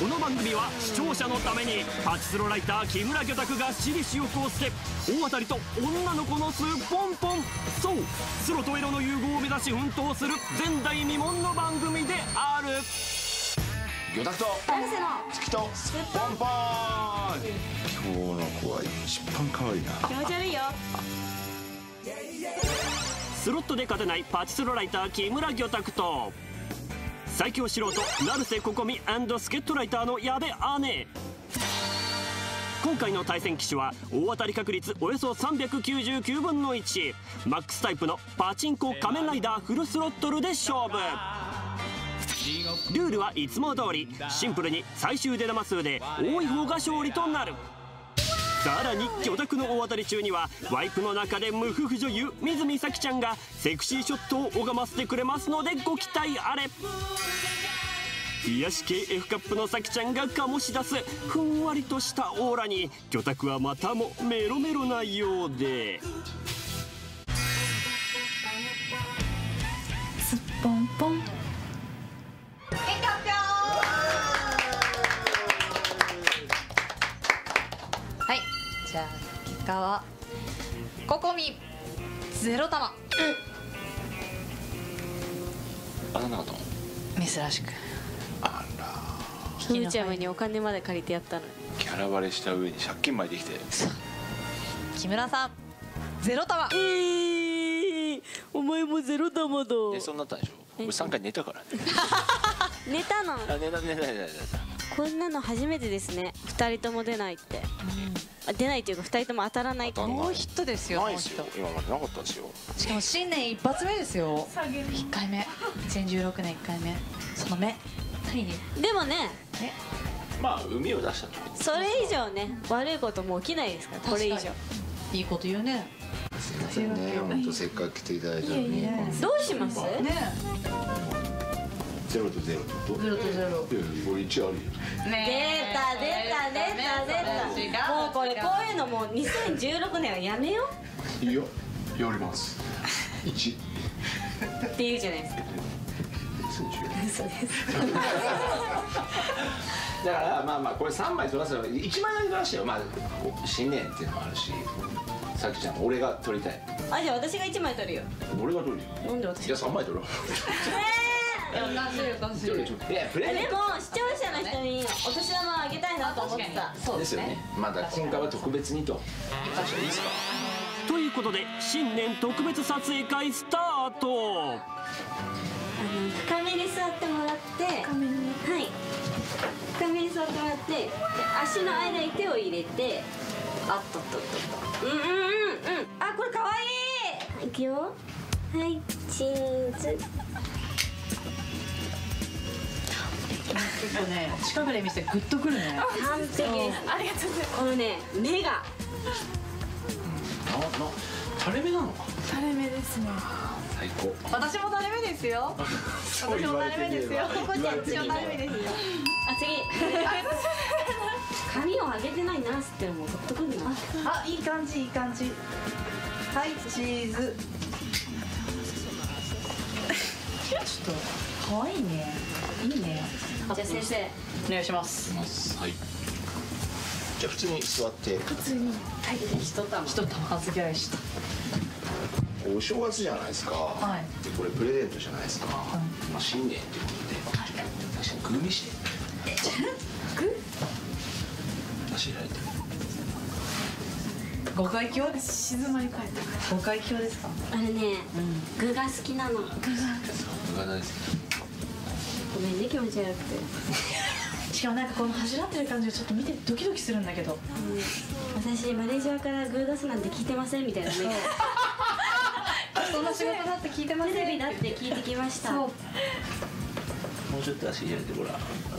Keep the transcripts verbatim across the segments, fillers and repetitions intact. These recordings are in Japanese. この番組は視聴者のためにパチスロライター木村魚拓が私利私欲を捨て大当たりと女の子の巣ポンポン、そうスロとエロの融合を目指し奮闘する前代未聞の番組である。魚拓と成瀬の月とスポンポン。今日の子は一番可愛いな。気持ち悪いよ。スロットで勝てないパチスロライター木村魚拓と最強素人成瀬ここみ&助っ人ライターの矢部姉。今回の対戦機種は大当たり確率およそさんびゃくきゅうじゅうきゅうぶんのいち、マックスタイプのパチンコ仮面ライダーフルスロットルで勝負。ルールはいつも通り、シンプルに最終出玉数で多い方が勝利となる。さらに魚拓の大当たり中にはワイプの中で無夫婦女優水見咲ちゃんがセクシーショットを拝ませてくれますのでご期待あれ。癒し系 F カップの咲ちゃんが醸し出すふんわりとしたオーラに魚拓はまたもメロメロなようで、すっぽんぽん。じゃあ結果はここみゼロたま。当たんなかったの？珍しく。あら、ゆうちゃんにお金まで借りてやったのにキャラバレした上に借金まできて。木村さんゼロたま。えー、お前もゼロたまだ。え、そうなったんでしょ。俺さんかい寝たからね。寝たの？あ、寝た寝た寝た寝た。こんなの初めてですね、ふたりとも出ないって。出ないというかふたりとも当たらない。もうヒットですよ。今までなかったですよ。しかも新年一発目ですよ。いっかいめにせんじゅうろくねんいっかいめ。その目でもね、まあ海を出した時それ以上ね悪いことも起きないですから。これ以上いいこと言うね。すいませんね、本当せっかく来ていただいたのに。どうしますね。ゼロとゼロとゼロとゼロ。これ一あるよ。出た出た出た出た。もうこれこういうのもうにせんじゅうろくねんはやめよう。いいよ、やります。一って言うじゃないですか。嘘です。だからまあまあこれ三枚取らせば一枚だけ取らせよ。まあ新年っていうのもあるし、さきちゃん俺が取りたい。あ、じゃあ私が一枚取るよ。俺が取るよ。なんで私？いや三枚取ろう。でも視聴者の人にお年玉あげたいなと思った。そうですよね。まだ今回は特別にと。ということで新年特別撮影会スタート。深めに座ってもらって、はい。深めに座ってもらって、足の間に手を入れて、あっとっとっとっと。うんうんうんうん。あ、これ可愛い。いくよ。はい、チーズ。結構ね、近くで見せてグッとくるね。完璧です。ありがとうございます。このね、目が。な、な、垂れ目なのか。垂れ目ですね。最高。私も垂れ目ですよ。私も垂れ目ですよ。ここちゃん、私も垂れ目ですよ。あ、次。髪を上げてないナースってのもグッとくるな。あ、いい感じ、いい感じ。はい、チーズ。ちょっと、可愛いね。いいね。じゃあ先生お願いします。はい。じゃあ普通に座って。普通に。はい。一玉一玉預け合いした。お正月じゃないですか。はい。でこれプレゼントじゃないですか。まあ新年ということで。はい。私グー見して。グー？走られて。ご会計は静まり返った。ご会計ですか。あれね、グーが好きなの。グーが。グーが大好き。ごめんね、気持ち悪くて。しかもなんかこの走らってる感じがちょっと見てドキドキするんだけど、うん、私マネージャーからグー出すなんて聞いてませんみたいなね。そんな仕事だって聞いてません。テレビだって聞いてきました。もうちょっと足入れてごらん。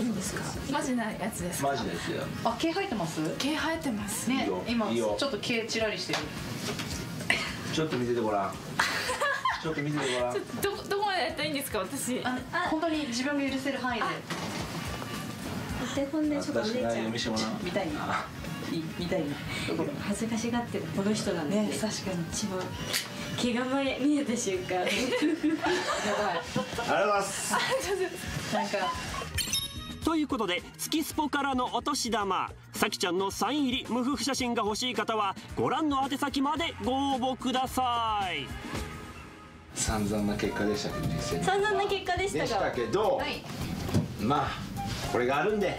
いいですか。マジなやつですか。マジなやつや。あ、毛生えてます。毛生えてますね。今ちょっと毛チラリしてる。ちょっと見ててごらん。ちょっと見ててごらん。どどこまでやったらいいんですか私。あ、本当に自分が許せる範囲で。お手本でちょっとお姉ちゃん見たいな。見たいな。恥ずかしがってるこの人なんで。ね、確かに一番毛が前見えた瞬間。やばい。ありがとうございます。なんか。ということで「月スポ」からのお年玉、さきちゃんのサイン入り無風写真が欲しい方はご覧の宛先までご応募ください。散々な結果でしたけどね。散々な結果でしたがでしたけど、はい、まあこれがあるんで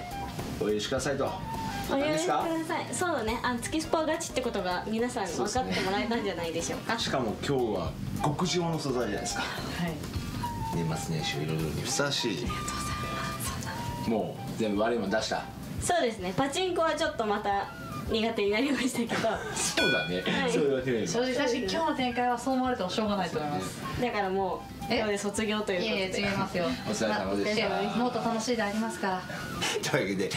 お許しくださいと。お許しください。そうだね、あの月スポガチってことが皆さん分かってもらえたんじゃないでしょうか。う、ね、しかも今日は極上の素材じゃないですか。はい、年末年始を彩るにふさわしい。ありがとうございます。そうだ。もう全部悪いもん出した。そうですね。パチンコはちょっとまた苦手になりましたけど。そうだね。はい、そういうね。正直確かに今日の展開はそう思われてもしょうがないと思います。だからもう。これで卒業ということで。いやいや違いますよ。お疲れ様でした。もっと楽しいでありますから。というわけで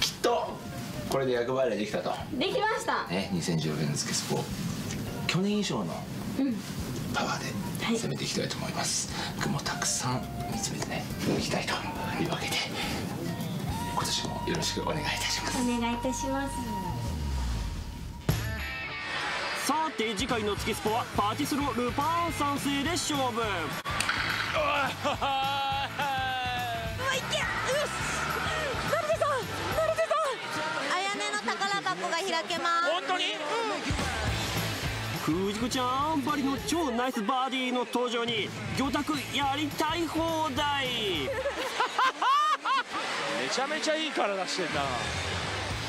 きっとこれで役払いできたと。できました。ね、にせんじゅうろくねんの月スポ、去年以上のパワーで攻めていきたいと思います。雲たくさん見つめてね、いきたいというわけで、今年もよろしくお願いいたします。お願いいたします。さて次回の月スポはパチスロルパン三世で勝負。くじくちゃんばりの超ナイスバディの登場に魚拓やりたい放題。めちゃめちゃいい体してんな。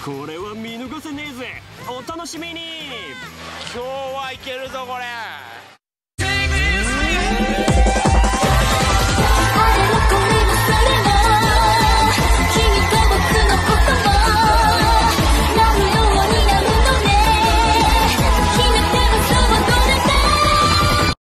これは見逃せねえぜ。お楽しみに。今日はいけるぞこれ。